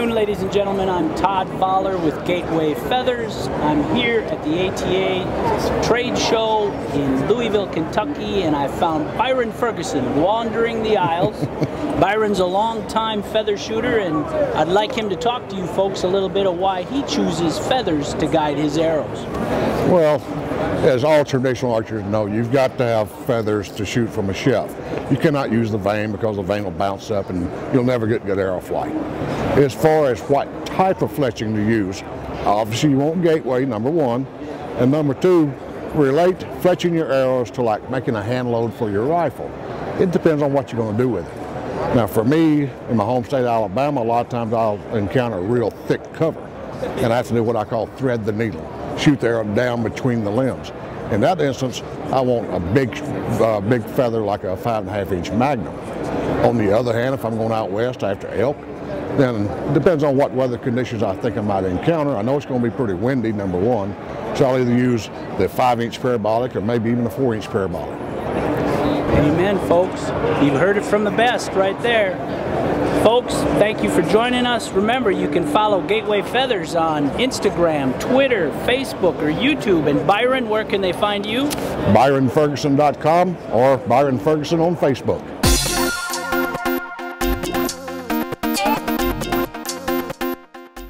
afternoon, ladies and gentlemen. I'm Todd Vaaler with Gateway Feathers. I'm here at the ATA trade show in Louisville, Kentucky, and I found Byron Ferguson wandering the aisles. Byron's a longtime feather shooter, and I'd like him to talk to you folks a little bit of why he chooses feathers to guide his arrows. Well, as all traditional archers know, you've got to have feathers to shoot from a shaft. You cannot use the vane because the vane will bounce up and you'll never get good arrow flight. As far as what type of fletching to use, obviously you want gateway, number one, and number two, relate fletching your arrows to like making a hand load for your rifle. It depends on what you're going to do with it. Now for me, in my home state of Alabama, a lot of times I'll encounter a real thick cover, and I have to do what I call thread the needle. Shoot the arrow down between the limbs. In that instance, I want a big feather like a 5.5-inch Magnum. On the other hand, if I'm going out west after elk, then it depends on what weather conditions I think I might encounter. I know it's going to be pretty windy, number one, so I'll either use the 5-inch parabolic or maybe even a 4-inch parabolic. Amen, folks. You've heard it from the best right there. Folks, thank you for joining us. Remember, you can follow Gateway Feathers on Instagram, Twitter, Facebook, or YouTube. And Byron, where can they find you? ByronFerguson.com or Byron Ferguson on Facebook.